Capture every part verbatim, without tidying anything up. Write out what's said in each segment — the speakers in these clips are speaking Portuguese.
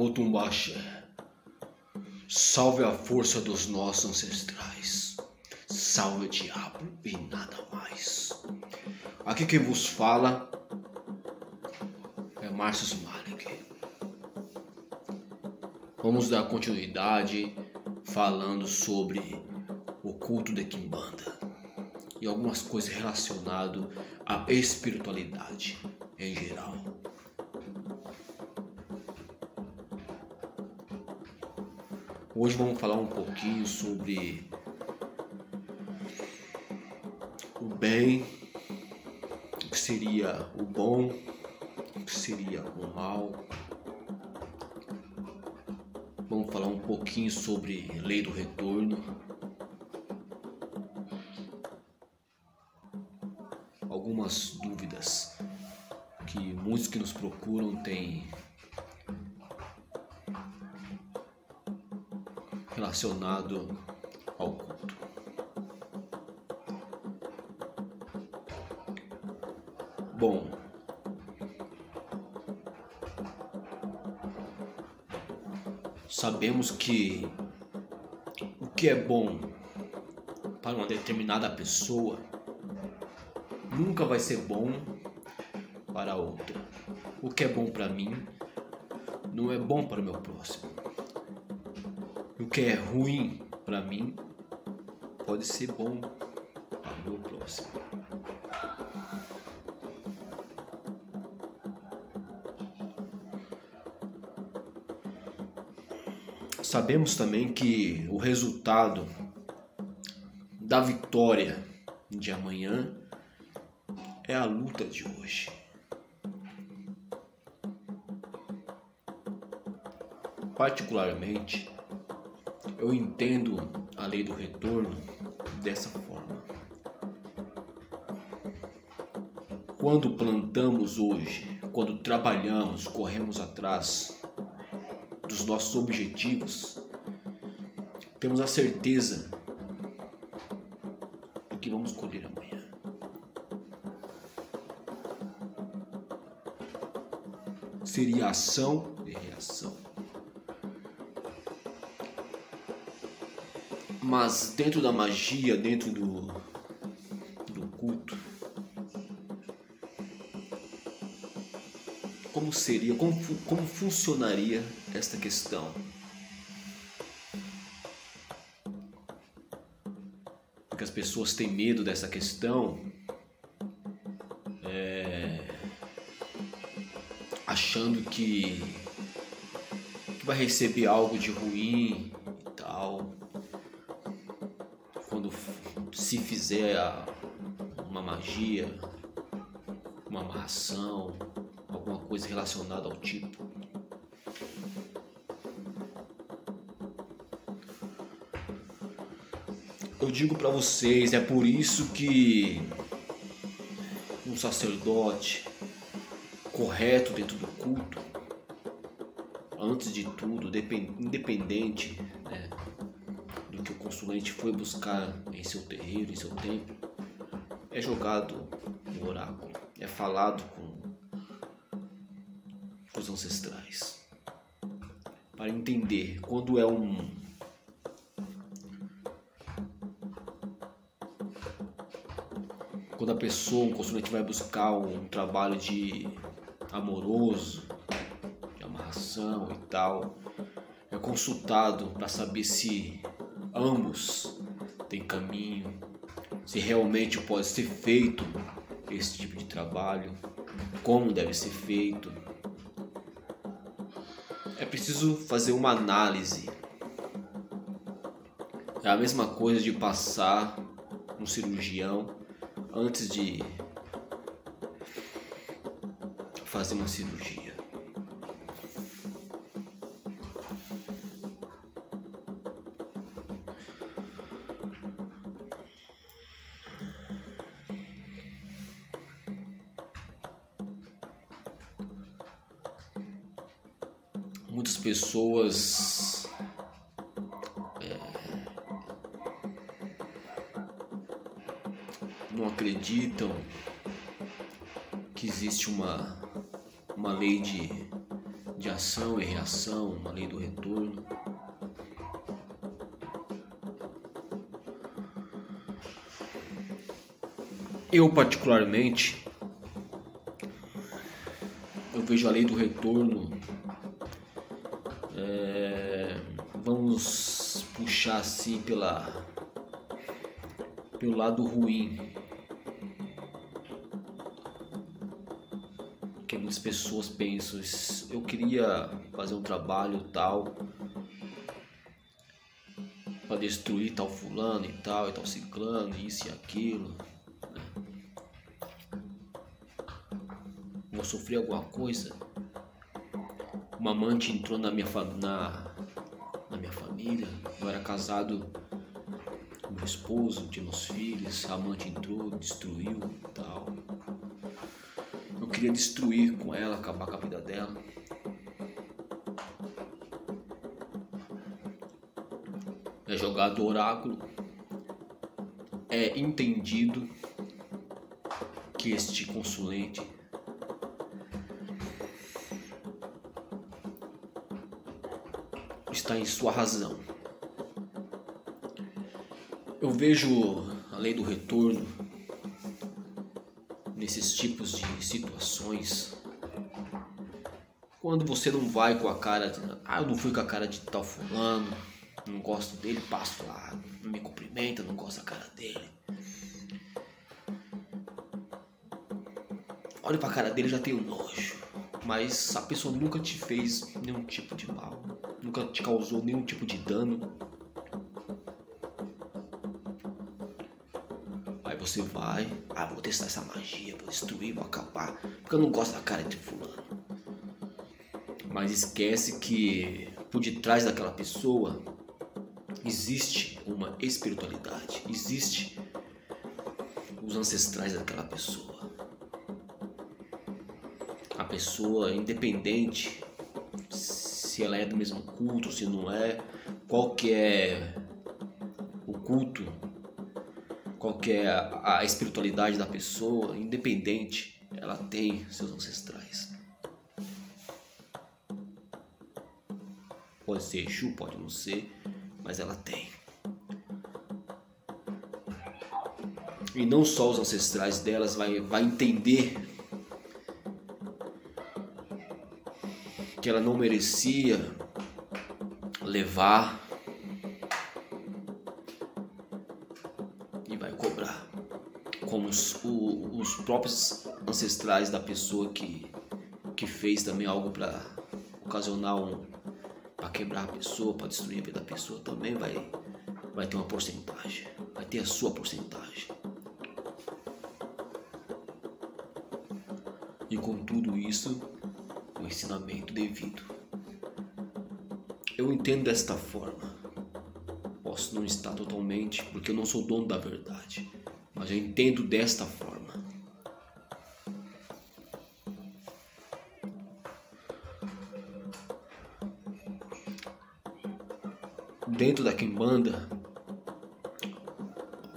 Motumbaxé, salve a força dos nossos ancestrais, salve o diabo e nada mais. Aqui quem vos fala é Marcius Malik. Vamos dar continuidade falando sobre o culto de Kimbanda e algumas coisas relacionadas à espiritualidade em geral. Hoje vamos falar um pouquinho sobre o bem, o que seria o bom, o que seria o mal. Vamos falar um pouquinho sobre a lei do retorno, algumas dúvidas que muitos que nos procuram têm relacionado ao culto. Bom, sabemos que o que é bom para uma determinada pessoa nunca vai ser bom para outra. O que é bom para mim não é bom para o meu próximo. O que é ruim para mim pode ser bom para o meu próximo. Sabemos também que o resultado da vitória de amanhã é a luta de hoje. Particularmente, eu entendo a lei do retorno dessa forma. Quando plantamos hoje, quando trabalhamos, corremos atrás dos nossos objetivos, temos a certeza do que vamos colher amanhã. Seria ação e reação. Mas dentro da magia, dentro do, do culto, como seria, como, como funcionaria esta questão? Porque as pessoas têm medo dessa questão, é, achando que, que vai receber algo de ruim e tal. Se fizer uma magia, uma amarração, alguma coisa relacionada ao tipo. Eu digo para vocês, é por isso que um sacerdote correto dentro do culto, antes de tudo, independente, né, que o consulente foi buscar em seu terreiro, em seu templo, é jogado no oráculo, é falado com os ancestrais, para entender quando é um quando a pessoa, um consulente vai buscar um trabalho de amoroso, de amarração e tal, é consultado para saber se ambos têm caminho, se realmente pode ser feito esse tipo de trabalho, como deve ser feito. É preciso fazer uma análise. É a mesma coisa de passar um cirurgião antes de fazer uma cirurgia. Muitas pessoas é, não acreditam que existe uma, uma lei de, de ação e reação, uma lei do retorno. Eu, particularmente, eu vejo a lei do retorno, é, vamos puxar assim pela, pelo lado ruim, que muitas pessoas pensam, eu queria fazer um trabalho tal, para destruir tal fulano e tal, e tal ciclano, isso e aquilo. Vou sofrer alguma coisa. Uma amante entrou na minha, fa na, na minha família. Eu era casado com meu esposo, tínhamos filhos. A amante entrou, destruiu e tal. Eu queria destruir com ela, acabar com a vida dela. É jogado oráculo. É entendido que este consulente está em sua razão. Eu vejo a lei do retorno nesses tipos de situações. Quando você não vai com a cara de, ah, eu não fui com a cara de tal fulano, não gosto dele, passo lá, não me cumprimenta, não gosto da cara dele. Olho pra cara dele, já tenho nojo. Mas a pessoa nunca te fez nenhum tipo de mal, nunca te causou nenhum tipo de dano. Aí você vai, ah, vou testar essa magia, vou destruir, vou acabar, porque eu não gosto da cara de fulano. Mas esquece que por detrás daquela pessoa existe uma espiritualidade, existe os ancestrais daquela pessoa. A pessoa, independente se ela é do mesmo culto, se não é, qual que é o culto, qual que é a espiritualidade da pessoa, independente, ela tem seus ancestrais. Pode ser Exu, pode não ser, mas ela tem. E não só os ancestrais delas vai, vai entender que ela não merecia levar e vai cobrar, como os, o, os próprios ancestrais da pessoa que, que fez também algo para ocasionar um, para quebrar a pessoa, para destruir a vida da pessoa, também vai, vai ter uma porcentagem, vai ter a sua porcentagem. E com tudo isso, o ensinamento devido. Eu entendo desta forma. Posso não estar totalmente, porque eu não sou dono da verdade, mas eu entendo desta forma. Dentro da Kimbanda,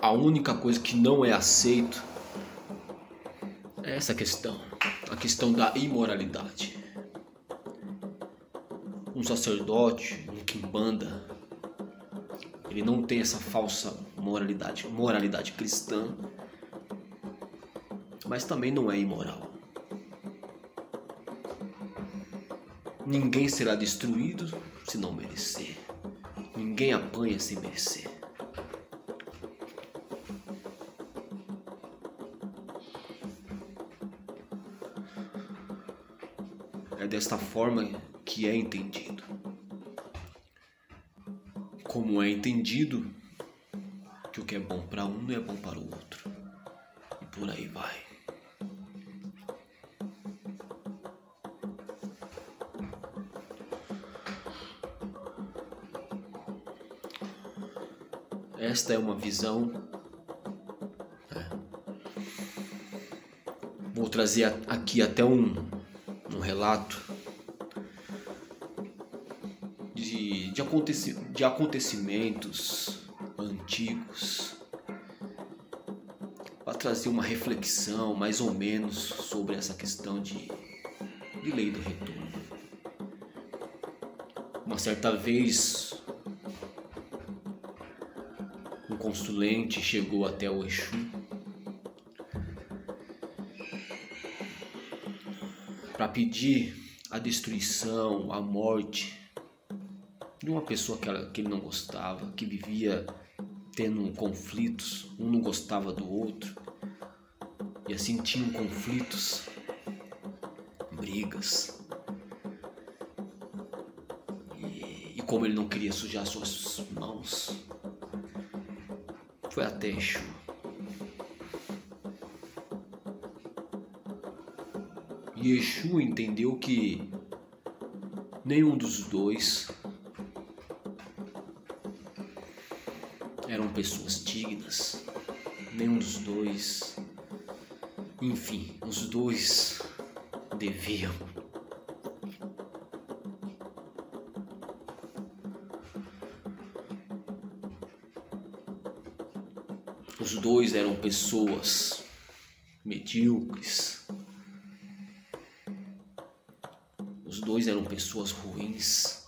a única coisa que não é aceito é essa questão, a questão da imoralidade. Um sacerdote, um Kimbanda, ele não tem essa falsa moralidade, moralidade cristã, mas também não é imoral. Ninguém será destruído se não merecer. Ninguém apanha sem merecer. É desta forma que é entendido. Como é entendido que o que é bom para um não é bom para o outro. E por aí vai. Esta é uma visão, né? Vou trazer aqui até um, um relato de, de, aconteci, de acontecimentos antigos, para trazer uma reflexão mais ou menos sobre essa questão de, de lei do retorno. certa vez, um consulente chegou até o Exu para pedir a destruição, a morte de uma pessoa que, ela, que ele não gostava, que vivia tendo conflitos, um não gostava do outro, e assim tinham conflitos, brigas. E, e como ele não queria sujar suas mãos, foi até Exu. E Exu entendeu que nenhum dos dois eram pessoas dignas, nenhum dos dois, enfim, os dois deviam Os dois eram pessoas medíocres. Os dois eram pessoas ruins,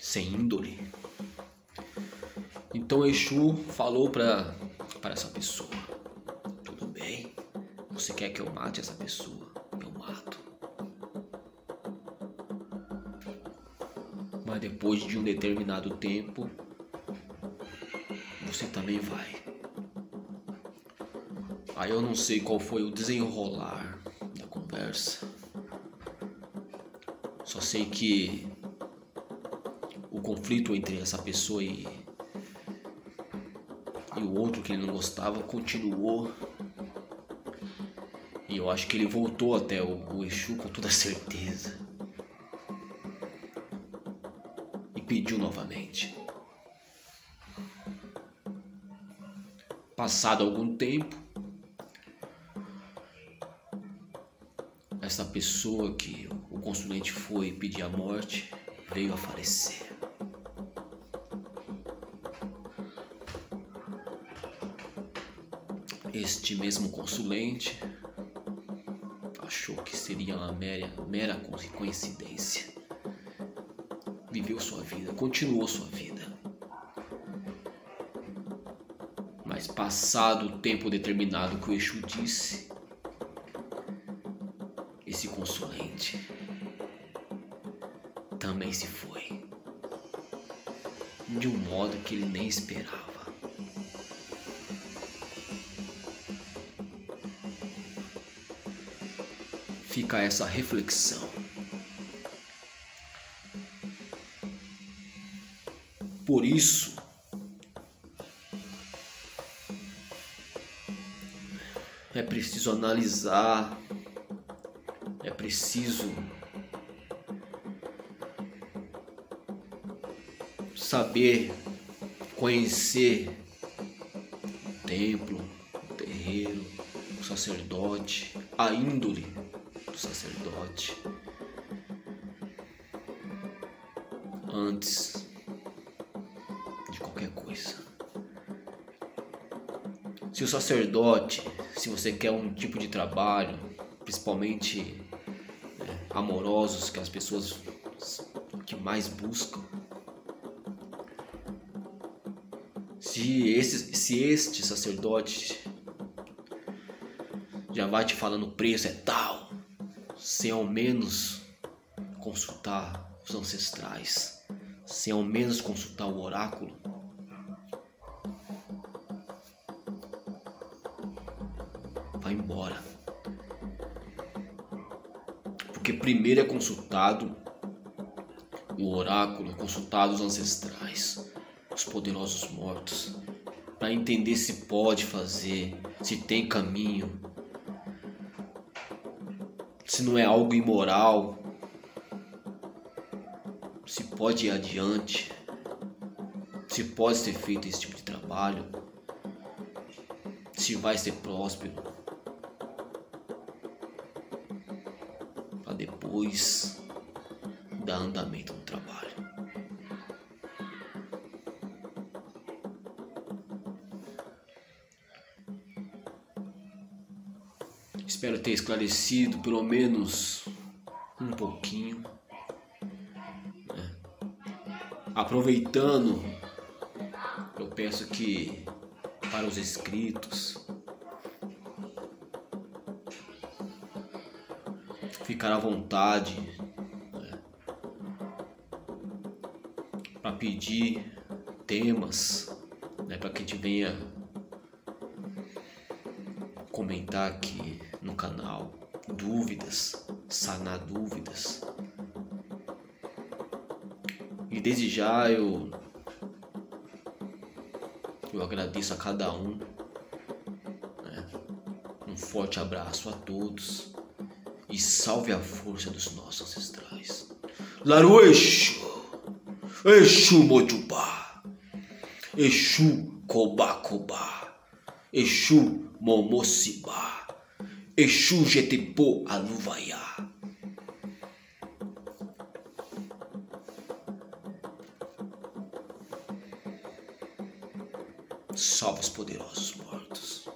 sem índole. Então Exu falou para para essa pessoa: tudo bem, você quer que eu mate essa pessoa? Eu mato. Mas depois de um determinado tempo, você também vai. Aí eu não sei qual foi o desenrolar da conversa. Só sei que o conflito entre essa pessoa e, e o outro que ele não gostava continuou. E eu acho que ele voltou até o, o Exu com toda certeza e pediu novamente. Passado algum tempo, essa pessoa que o consulente foi pedir a morte veio a falecer. Este mesmo consulente achou que seria uma mera, mera coincidência. Viveu sua vida, continuou sua vida. Mas passado o tempo determinado que o Exu disse, esse consulente também se foi, de um modo que ele nem esperava. Fica essa reflexão. Por isso, é preciso analisar, é preciso saber, conhecer o templo, o terreiro, o sacerdote, a índole do sacerdote, antes de qualquer coisa. Se o sacerdote, se você quer um tipo de trabalho, principalmente né, amorosos, que as pessoas que mais buscam, se, esse, se este sacerdote já vai te falando o preço é tal, sem ao menos consultar os ancestrais, sem ao menos consultar o oráculo, vai embora. Porque primeiro é consultado o oráculo, consultado os ancestrais, os poderosos mortos, para entender se pode fazer, se tem caminho, se não é algo imoral, se pode ir adiante, se pode ser feito esse tipo de trabalho, se vai ser próspero. Depois dá andamento no trabalho. Espero ter esclarecido pelo menos um pouquinho Aproveitando, eu peço que para os inscritos ficar à vontade, né, para pedir temas, né, para que a gente venha comentar aqui no canal, dúvidas, sanar dúvidas. E desde já eu, eu agradeço a cada um, né? Um forte abraço a todos e salve a força dos nossos ancestrais. Laru Exu, Exu Mojuba, Exu Kobakuba, Exu Momosiba, Exu Jetepo Aluvaiá. Salve os poderosos mortos.